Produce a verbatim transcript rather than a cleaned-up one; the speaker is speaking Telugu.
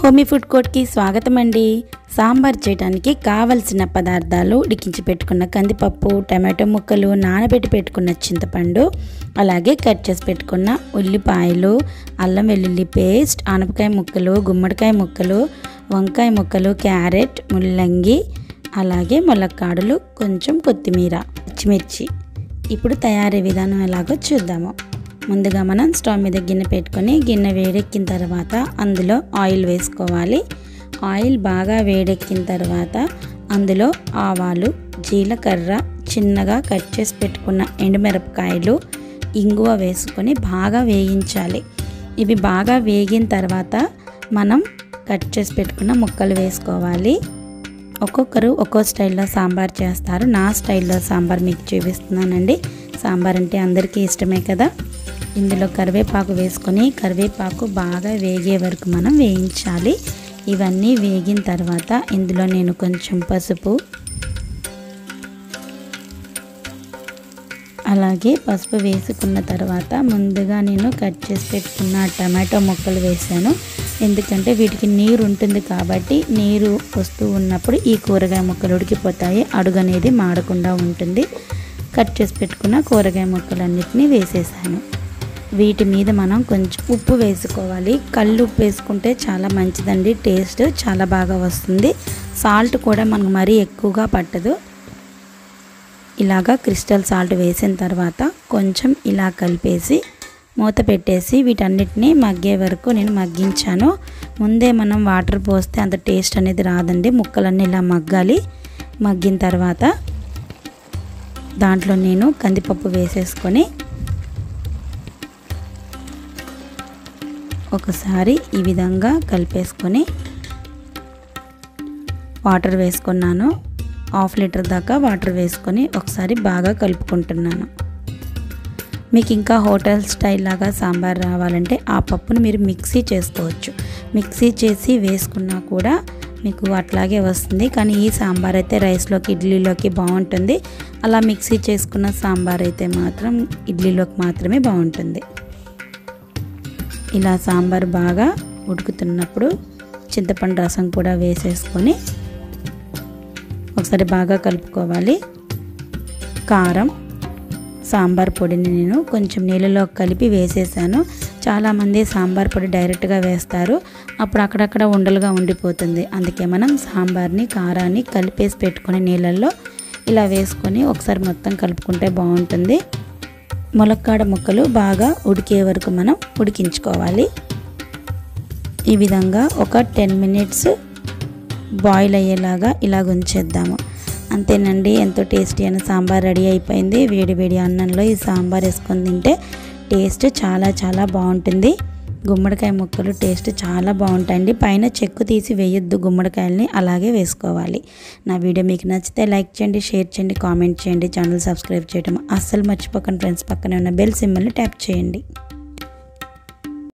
హోమీ ఫుడ్ కోర్ట్ కి స్వాగతం అండి। సాంబార్ చేయడానికి కావాల్సిన పదార్థాలు ఉడికించి పెట్టుకున్న కందిపప్పు, టమాటో ముక్కలు, నానబెట్టి పెట్టుకున్న చింతపండు, అలాగే కట్ చేసి పెట్టుకున్న ఉల్లిపాయలు, అల్లం వెల్లుల్లి పేస్ట్, ఆనపకాయ ముక్కలు, గుమ్మడికాయ ముక్కలు, వంకాయ ముక్కలు, క్యారెట్, ముల్లంగి, అలాగే ములక్కాడలు, కొంచెం కొత్తిమీర, పచ్చిమిర్చి। ఇప్పుడు తయారీ విధానం ఎలాగో చూద్దాము। ముందుగా మనం స్టవ్ మీద గిన్నె పెట్టుకొని గిన్నె వేడెక్కిన తర్వాత అందులో ఆయిల్ వేసుకోవాలి। ఆయిల్ బాగా వేడెక్కిన తర్వాత అందులో ఆవాలు, జీలకర్ర, చిన్నగా కట్ చేసి పెట్టుకున్న ఎండుమిరపకాయలు, ఇంగువ వేసుకొని బాగా వేయించాలి। ఇవి బాగా వేగిన తర్వాత మనం కట్ చేసి పెట్టుకున్న ముక్కలు వేసుకోవాలి। ఒక్కొక్కరు ఒక్కో స్టైల్లో సాంబార్ చేస్తారు। నా స్టైల్లో సాంబార్ మీకు చూపిస్తున్నానండి। సాంబార్ అంటే అందరికీ ఇష్టమే కదా। ఇందులో కరివేపాకు వేసుకొని కరివేపాకు బాగా వేగే వరకు మనం వేయించాలి। ఇవన్నీ వేగిన తర్వాత ఇందులో నేను కొంచెం పసుపు, అలాగే పసుపు వేసుకున్న తర్వాత ముందుగా నేను కట్ చేసి పెట్టుకున్న టమాటో ముక్కలు వేసాను। ఎందుకంటే వీటికి నీరు ఉంటుంది కాబట్టి నీరు వస్తూ ఉన్నప్పుడు ఈ కూరగాయ ముక్కలు ఉడికిపోతాయి, అడుగు అనేది మాడకుండా ఉంటుంది। కట్ చేసి పెట్టుకున్న కూరగాయ ముక్కలన్నిటినీ వేసేసాను। వీటి మీద మనం కొంచెం ఉప్పు వేసుకోవాలి। కళ్ళు ఉప్పు వేసుకుంటే చాలా మంచిదండి, టేస్ట్ చాలా బాగా వస్తుంది। సాల్ట్ కూడా మనకు మరీ ఎక్కువగా పట్టదు। ఇలాగా క్రిస్టల్ సాల్ట్ వేసిన తర్వాత కొంచెం ఇలా కలిపేసి మూత పెట్టేసి వీటన్నిటిని మగ్గే వరకు నేను మగ్గించాను। ముందే మనం వాటర్ పోస్తే అంత టేస్ట్ అనేది రాదండి, ముక్కలన్నీ ఇలా మగ్గాలి। మగ్గిన తర్వాత దాంట్లో నేను కందిపప్పు వేసేసుకొని ఒకసారి ఈ విధంగా కలిపేసుకొని వాటర్ వేసుకున్నాను। హాఫ్ లీటర్ దాకా వాటర్ వేసుకొని ఒకసారి బాగా కలుపుకుంటున్నాను। మీకు ఇంకా హోటల్ స్టైల్ లాగా సాంబార్ రావాలంటే ఆ పప్పును మీరు మిక్సీ చేసుకోవచ్చు। మిక్సీ చేసి వేసుకున్నా కూడా మీకు అట్లాగే వస్తుంది, కానీ ఈ సాంబార్ అయితే రైస్లోకి, ఇడ్లీలోకి బాగుంటుంది। అలా మిక్సీ చేసుకున్న సాంబార్ అయితే మాత్రం ఇడ్లీలోకి మాత్రమే బాగుంటుంది। ఇలా సాంబార్ బాగా ఉడుకుతున్నప్పుడు చింతపండు రసం కూడా వేసేసుకొని ఒకసారి బాగా కలుపుకోవాలి। కారం, సాంబార్ పొడిని నేను కొంచెం నీళ్ళలో కలిపి వేసేసాను। చాలామంది సాంబార్ పొడి డైరెక్ట్గా వేస్తారు, అప్పుడు అక్కడక్కడ ఉండలుగా ఉండిపోతుంది। అందుకే మనం సాంబార్ని, కారాన్ని కలిపేసి పెట్టుకునే నీళ్ళల్లో ఇలా వేసుకొని ఒకసారి మొత్తం కలుపుకుంటే బాగుంటుంది। ములక్కాడ ముక్కలు బాగా ఉడికే వరకు మనం ఉడికించుకోవాలి। ఈ విధంగా ఒక టెన్ మినిట్స్ బాయిల్ అయ్యేలాగా ఇలాగ ఉంచేద్దాము। అంతేనండి, ఎంతో టేస్టీ అయిన సాంబార్ రెడీ అయిపోయింది। వేడి వేడి అన్నంలో ఈ సాంబార్ వేసుకొని తింటే టేస్ట్ చాలా చాలా బాగుంటుంది। గుమ్మడికాయ ముక్కలు టేస్ట్ చాలా బాగుంటాయండి। పైన చెక్కు తీసి వేయొద్దు, గుమ్మడికాయల్ని అలాగే వేసుకోవాలి। నా వీడియో మీకు నచ్చితే లైక్ చేయండి, షేర్ చేయండి, కామెంట్ చేయండి। ఛానల్ సబ్స్క్రైబ్ చేయడం అస్సలు మర్చిపోకండి ఫ్రెండ్స్। పక్కనే ఉన్న బెల్ సింబల్ని ట్యాప్ చేయండి।